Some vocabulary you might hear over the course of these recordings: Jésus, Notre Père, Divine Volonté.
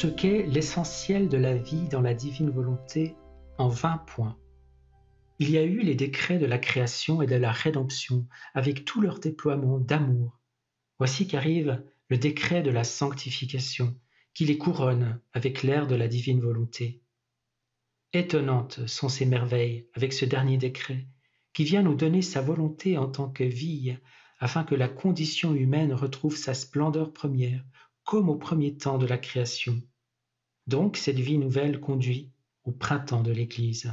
ce qu'est l'essentiel de la vie dans la divine volonté en 20 points. Il y a eu les décrets de la création et de la rédemption, avec tout leur déploiement d'amour. Voici qu'arrive le décret de la sanctification, qui les couronne avec l'air de la divine volonté. Étonnantes sont ces merveilles avec ce dernier décret, qui vient nous donner sa volonté en tant que vie, afin que la condition humaine retrouve sa splendeur première, comme au premier temps de la création. Donc cette vie nouvelle conduit au printemps de l'Église.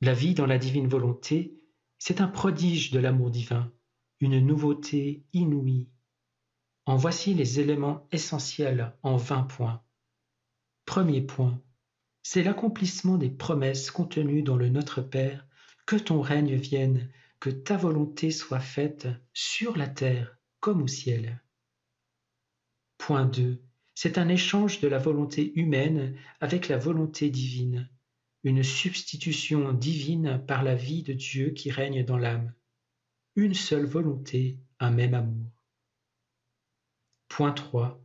La vie dans la divine volonté, c'est un prodige de l'amour divin, une nouveauté inouïe. En voici les éléments essentiels en 20 points. Premier point, c'est l'accomplissement des promesses contenues dans le Notre Père, que ton règne vienne, que ta volonté soit faite sur la terre comme au ciel. Point 2, c'est un échange de la volonté humaine avec la volonté divine. Une substitution divine par la vie de Dieu qui règne dans l'âme. Une seule volonté, un même amour. Point 3.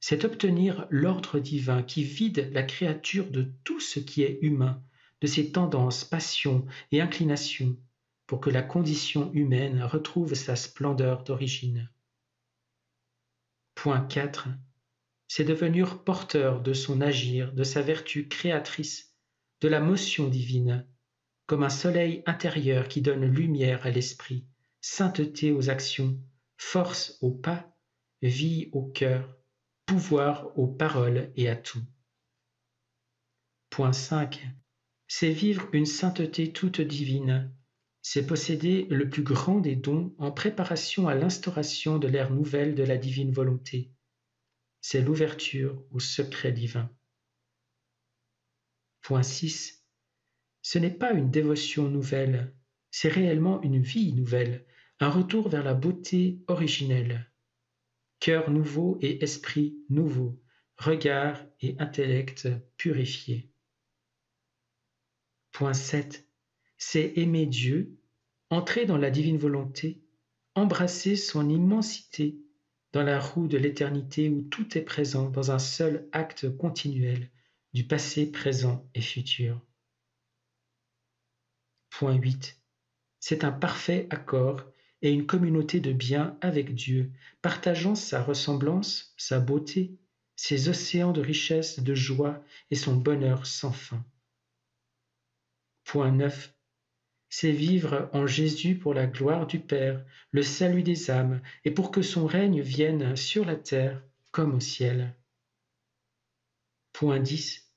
C'est obtenir l'ordre divin qui vide la créature de tout ce qui est humain, de ses tendances, passions et inclinations, pour que la condition humaine retrouve sa splendeur d'origine. Point 4. C'est devenir porteur de son agir, de sa vertu créatrice, de la motion divine, comme un soleil intérieur qui donne lumière à l'esprit, sainteté aux actions, force aux pas, vie au cœur, pouvoir aux paroles et à tout. Point 5. C'est vivre une sainteté toute divine. C'est posséder le plus grand des dons en préparation à l'instauration de l'ère nouvelle de la divine volonté. C'est l'ouverture au secret divin. Point 6. Ce n'est pas une dévotion nouvelle, c'est réellement une vie nouvelle, un retour vers la beauté originelle. Cœur nouveau et esprit nouveau, regard et intellect purifiés. Point 7. C'est aimer Dieu, entrer dans la divine volonté, embrasser son immensité dans la roue de l'éternité où tout est présent dans un seul acte continuel, du passé, présent et futur. Point 8. C'est un parfait accord et une communauté de biens avec Dieu, partageant sa ressemblance, sa beauté, ses océans de richesse, de joie et son bonheur sans fin. Point 9. C'est vivre en Jésus pour la gloire du Père, le salut des âmes et pour que son règne vienne sur la terre comme au ciel. Point 10.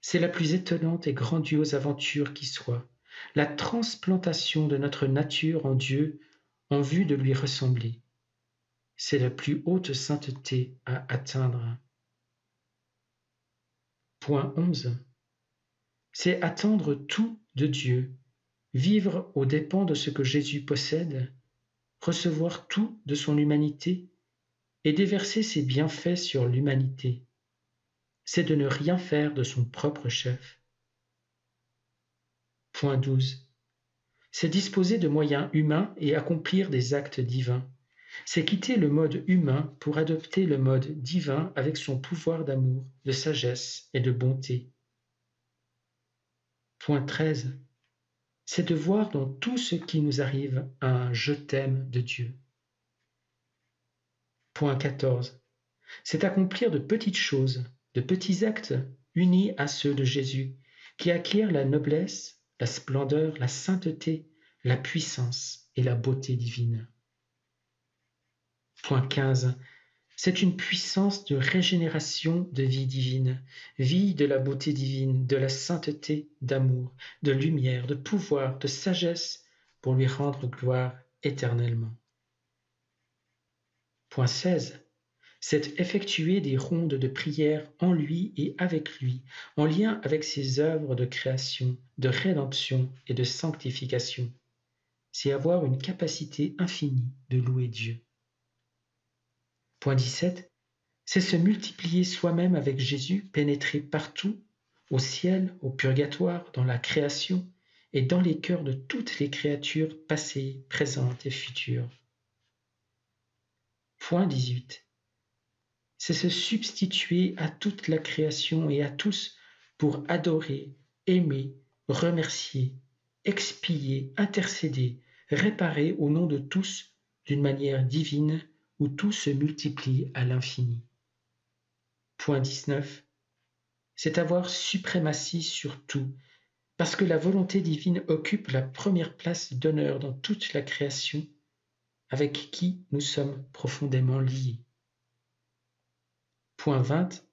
C'est la plus étonnante et grandiose aventure qui soit, la transplantation de notre nature en Dieu en vue de lui ressembler. C'est la plus haute sainteté à atteindre. Point 11. C'est attendre tout de Dieu, vivre aux dépens de ce que Jésus possède, recevoir tout de son humanité et déverser ses bienfaits sur l'humanité. C'est de ne rien faire de son propre chef. Point 12. C'est disposer de moyens humains et accomplir des actes divins. C'est quitter le mode humain pour adopter le mode divin avec son pouvoir d'amour, de sagesse et de bonté. Point 13. C'est de voir dans tout ce qui nous arrive un « je t'aime » de Dieu. Point 14. C'est accomplir de petites choses, de petits actes unis à ceux de Jésus, qui acquièrent la noblesse, la splendeur, la sainteté, la puissance et la beauté divine. Point 15. C'est une puissance de régénération de vie divine, vie de la beauté divine, de la sainteté, d'amour, de lumière, de pouvoir, de sagesse, pour lui rendre gloire éternellement. Point 16. C'est effectuer des rondes de prière en lui et avec lui, en lien avec ses œuvres de création, de rédemption et de sanctification. C'est avoir une capacité infinie de louer Dieu. Point 17. C'est se multiplier soi-même avec Jésus, pénétrer partout, au ciel, au purgatoire, dans la création et dans les cœurs de toutes les créatures passées, présentes et futures. Point 18. c'est se substituer à toute la création et à tous pour adorer, aimer, remercier, expier, intercéder, réparer au nom de tous d'une manière divine où tout se multiplie à l'infini. Point 19. C'est avoir suprématie sur tout, parce que la volonté divine occupe la première place d'honneur dans toute la création avec qui nous sommes profondément liés. Point 20.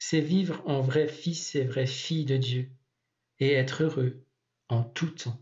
C'est vivre en vrai fils et vraie fille de Dieu et être heureux en tout temps.